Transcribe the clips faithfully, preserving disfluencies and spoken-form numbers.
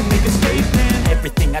and make a statement. Everything I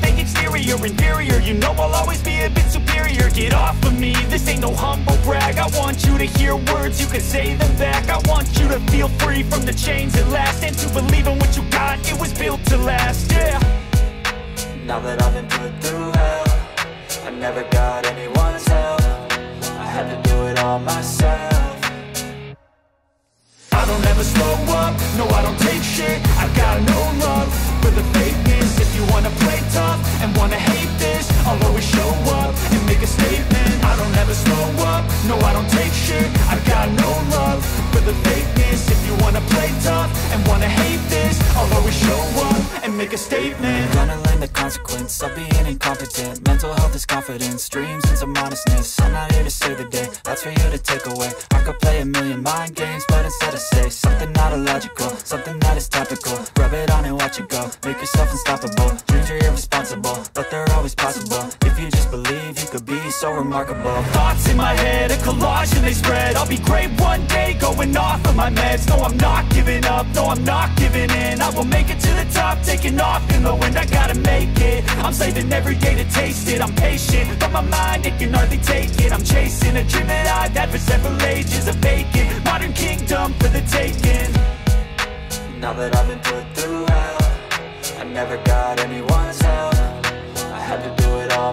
fake exterior. Inferior, you know I'll always be a bit superior. Get off of me, this ain't no humble brag. I want you to hear words, you can say them back. I want you to feel free from the chains at last, and to believe in what you got, it was built to last, yeah. Now that I've been put through hell, I never got anyone's help. I had to do it all myself. I don't ever slow up, no I don't take shit. I got no love for the fakeness. If you wanna play tough and wanna hate this, I'll always show up and make a statement. I don't ever slow up, no I don't take shit. I got no love for the fakeness. If you wanna play tough and wanna hate this, I'll always show up and make a statement. Gonna learn the consequence of being incompetent. Mental health is confidence, dreams and some modestness. I'm not here to save the day, that's for you to take away. I could play a million mind games, but instead I say something not illogical, something that is topical. Rub it on and watch it go, make yourself unstoppable. Dreams are irresponsible, but they're always possible. If you just believe, you could be so remarkable. Thoughts in my head, a collage and they spread. I'll be great one day, going off of my meds. No, I'm not giving up, no, I'm not giving in. I will make it to the top, taking off in the wind. I gotta make it, I'm saving every day to taste it. I'm patient, but my mind, it can hardly take it. I'm chasing a dream that I've had for several ages. A vacant, modern kingdom for the taking. Now that I've been put through hell, I never got anyone's help. I had to do it all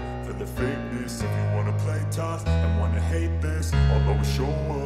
for the fakeness. If you wanna play tough and wanna hate this, I'll always show up.